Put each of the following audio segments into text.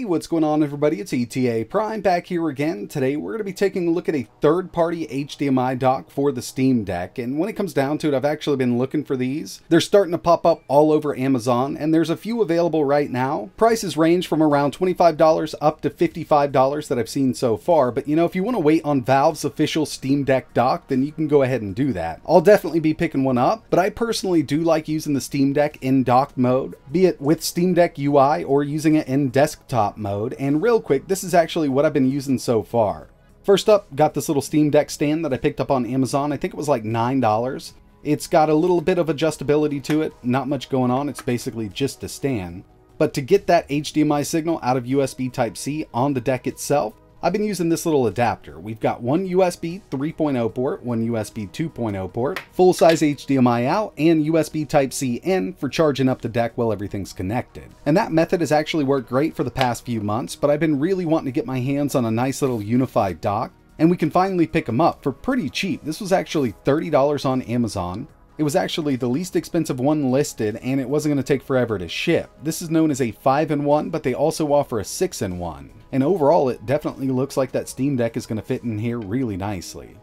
Hey, what's going on everybody? It's ETA Prime back here again. Today we're going to be taking a look at a third-party HDMI dock for the Steam Deck, and when it comes down to it, I've actually been looking for these. They're starting to pop up all over Amazon, and there's a few available right now. Prices range from around $25 up to $55 that I've seen so far, but you know, if you want to wait on Valve's official Steam Deck dock, then you can go ahead and do that. I'll definitely be picking one up, but I personally do like using the Steam Deck in dock mode, be it with Steam Deck UI or using it in desktop mode. And real quick, this is actually what I've been using so far. First up, got this little Steam Deck stand that I picked up on Amazon. I think it was like $9. It's got a little bit of adjustability to it, not much going on. It's basically just a stand. But to get that HDMI signal out of USB Type-C on the deck itself, I've been using this little adapter. We've got one USB 3.0 port, one USB 2.0 port, full-size HDMI out, and USB Type-C in for charging up the deck while everything's connected. And that method has actually worked great for the past few months, but I've been really wanting to get my hands on a nice little unified dock, and we can finally pick them up for pretty cheap. This was actually $30 on Amazon. It was actually the least expensive one listed, and it wasn't going to take forever to ship. This is known as a 5-in-1, but they also offer a 6-in-1. And overall, it definitely looks like that Steam Deck is going to fit in here really nicely.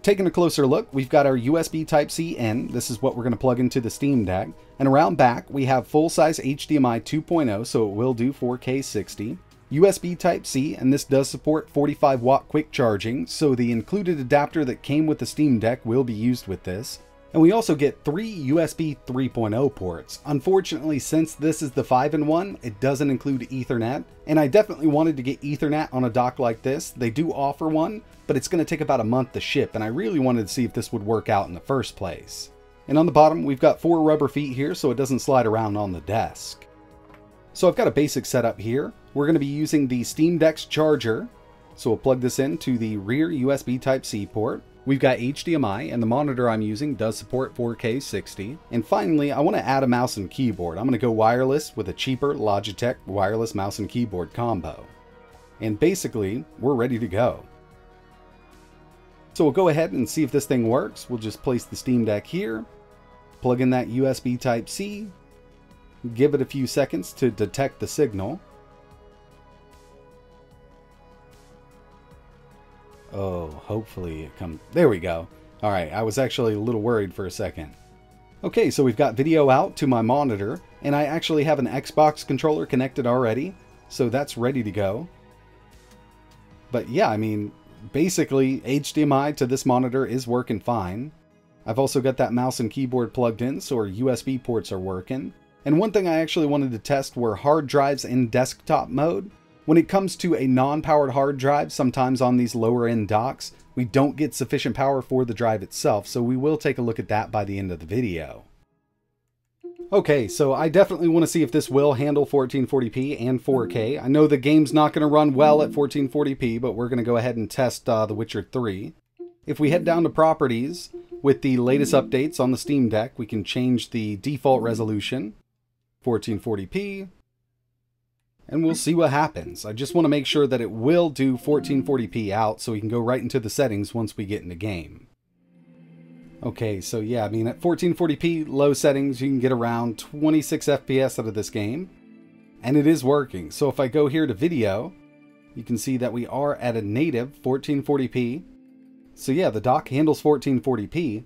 Taking a closer look, we've got our USB Type-C in. This is what we're going to plug into the Steam Deck. And around back, we have full-size HDMI 2.0, so it will do 4K 60. USB Type-C, and this does support 45-watt quick charging, so the included adapter that came with the Steam Deck will be used with this. And we also get three USB 3.0 ports. Unfortunately, since this is the 5-in-1, it doesn't include Ethernet. And I definitely wanted to get Ethernet on a dock like this. They do offer one, but it's going to take about a month to ship. And I really wanted to see if this would work out in the first place. And on the bottom, we've got four rubber feet here so it doesn't slide around on the desk. So I've got a basic setup here. We're going to be using the Steam Deck's charger. So we'll plug this into the rear USB Type-C port. We've got HDMI, and the monitor I'm using does support 4K 60. And finally, I want to add a mouse and keyboard. I'm going to go wireless with a cheaper Logitech wireless mouse and keyboard combo. And basically, we're ready to go. So we'll go ahead and see if this thing works. We'll just place the Steam Deck here, plug in that USB Type-C, give it a few seconds to detect the signal. Oh, hopefully it comes. There we go. All right, I was actually a little worried for a second. Okay, so we've got video out to my monitor, and I actually have an Xbox controller connected already, so that's ready to go. But yeah, I mean, basically HDMI to this monitor is working fine. I've also got that mouse and keyboard plugged in, so our USB ports are working. And one thing I actually wanted to test were hard drives in desktop mode. When it comes to a non-powered hard drive, sometimes on these lower-end docks, we don't get sufficient power for the drive itself, so we will take a look at that by the end of the video. Okay, so I definitely want to see if this will handle 1440p and 4K. I know the game's not going to run well at 1440p, but we're going to go ahead and test The Witcher 3. If we head down to Properties, with the latest updates on the Steam Deck, we can change the default resolution, 1440p. And we'll see what happens. I just want to make sure that it will do 1440p out so we can go right into the settings once we get in the game. Okay, so yeah, I mean at 1440p low settings you can get around 26 FPS out of this game. And it is working. So if I go here to video, you can see that we are at a native 1440p. So yeah, the dock handles 1440p.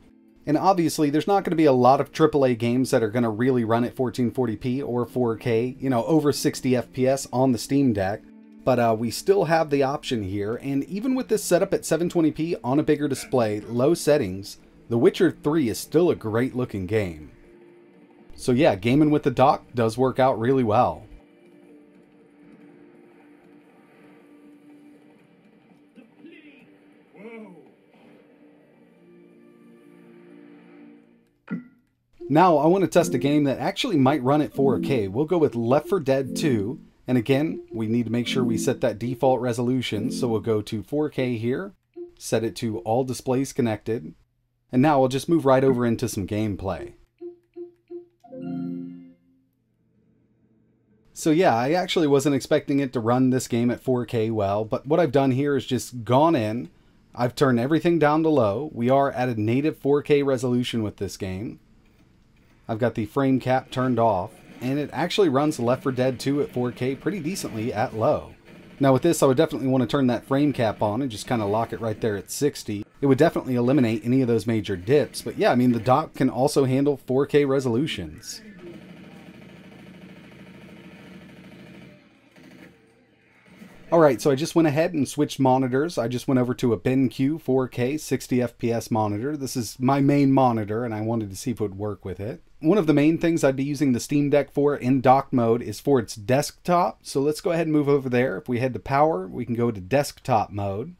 And obviously, there's not going to be a lot of AAA games that are going to really run at 1440p or 4K, you know, over 60 FPS on the Steam Deck. But we still have the option here, and even with this setup at 720p on a bigger display, low settings, The Witcher 3 is still a great-looking game. So yeah, gaming with the dock does work out really well. Now, I want to test a game that actually might run at 4K. We'll go with Left 4 Dead 2. And again, we need to make sure we set that default resolution. So we'll go to 4K here, set it to all displays connected. And now we'll just move right over into some gameplay. So yeah, I actually wasn't expecting it to run this game at 4K well, but what I've done here is just gone in. I've turned everything down to low. We are at a native 4K resolution with this game. I've got the frame cap turned off, and it actually runs Left 4 Dead 2 at 4K pretty decently at low. Now with this, I would definitely want to turn that frame cap on and just kind of lock it right there at 60. It would definitely eliminate any of those major dips, but yeah, I mean, the dock can also handle 4K resolutions. Alright, so I just went ahead and switched monitors. I just went over to a BenQ 4K 60fps monitor. This is my main monitor, and I wanted to see if it would work with it. One of the main things I'd be using the Steam Deck for in dock mode is for its desktop, so let's go ahead and move over there. If we head to power, we can go to desktop mode.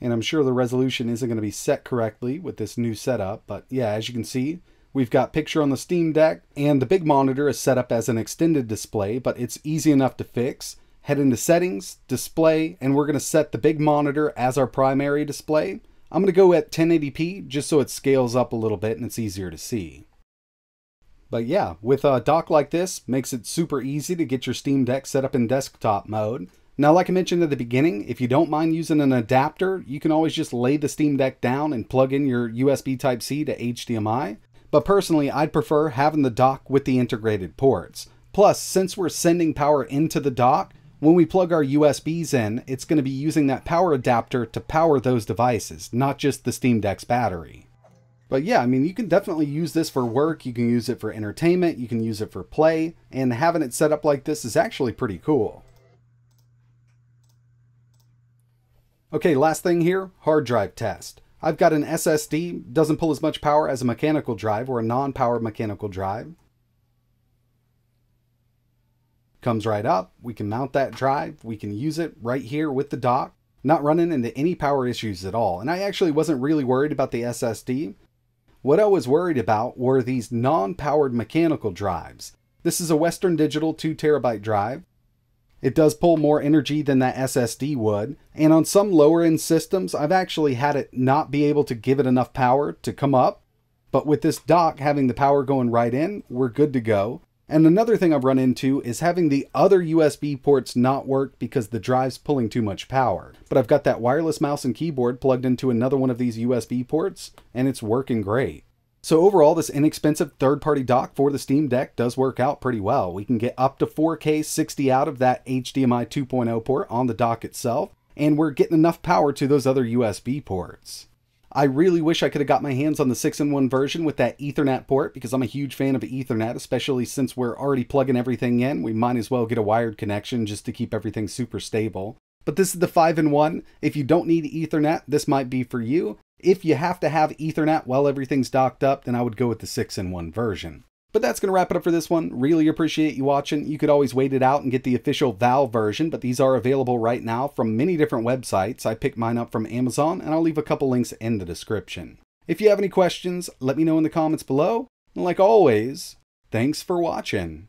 And I'm sure the resolution isn't going to be set correctly with this new setup, but yeah, as you can see, we've got picture on the Steam Deck, and the big monitor is set up as an extended display, but it's easy enough to fix. Head into settings, display, and we're going to set the big monitor as our primary display. I'm going to go at 1080p just so it scales up a little bit and it's easier to see. But yeah, with a dock like this, makes it super easy to get your Steam Deck set up in desktop mode. Now, like I mentioned at the beginning, if you don't mind using an adapter, you can always just lay the Steam Deck down and plug in your USB Type-C to HDMI. But personally, I'd prefer having the dock with the integrated ports. Plus, since we're sending power into the dock, when we plug our USBs in, it's going to be using that power adapter to power those devices, not just the Steam Deck's battery. But yeah, I mean, you can definitely use this for work, you can use it for entertainment, you can use it for play, and having it set up like this is actually pretty cool. Okay, last thing here, hard drive test. I've got an SSD, doesn't pull as much power as a mechanical drive or a non-powered mechanical drive. Comes right up, we can mount that drive, we can use it right here with the dock. Not running into any power issues at all, and I actually wasn't really worried about the SSD. What I was worried about were these non-powered mechanical drives. This is a Western Digital 2TB drive. It does pull more energy than that SSD would, and on some lower end systems, I've actually had it not be able to give it enough power to come up, but with this dock having the power going right in, we're good to go. And another thing I've run into is having the other USB ports not work because the drive's pulling too much power. But I've got that wireless mouse and keyboard plugged into another one of these USB ports, and it's working great. So overall, this inexpensive third-party dock for the Steam Deck does work out pretty well. We can get up to 4K 60 out of that HDMI 2.0 port on the dock itself, and we're getting enough power to those other USB ports. I really wish I could have got my hands on the 6-in-1 version with that Ethernet port, because I'm a huge fan of Ethernet, especially since we're already plugging everything in. We might as well get a wired connection just to keep everything super stable. But this is the 5-in-1. If you don't need Ethernet, this might be for you. If you have to have Ethernet while everything's docked up, then I would go with the 6-in-1 version. But that's going to wrap it up for this one. Really appreciate you watching. You could always wait it out and get the official Valve version, but these are available right now from many different websites. I picked mine up from Amazon, and I'll leave a couple links in the description. If you have any questions, let me know in the comments below. And like always, thanks for watching.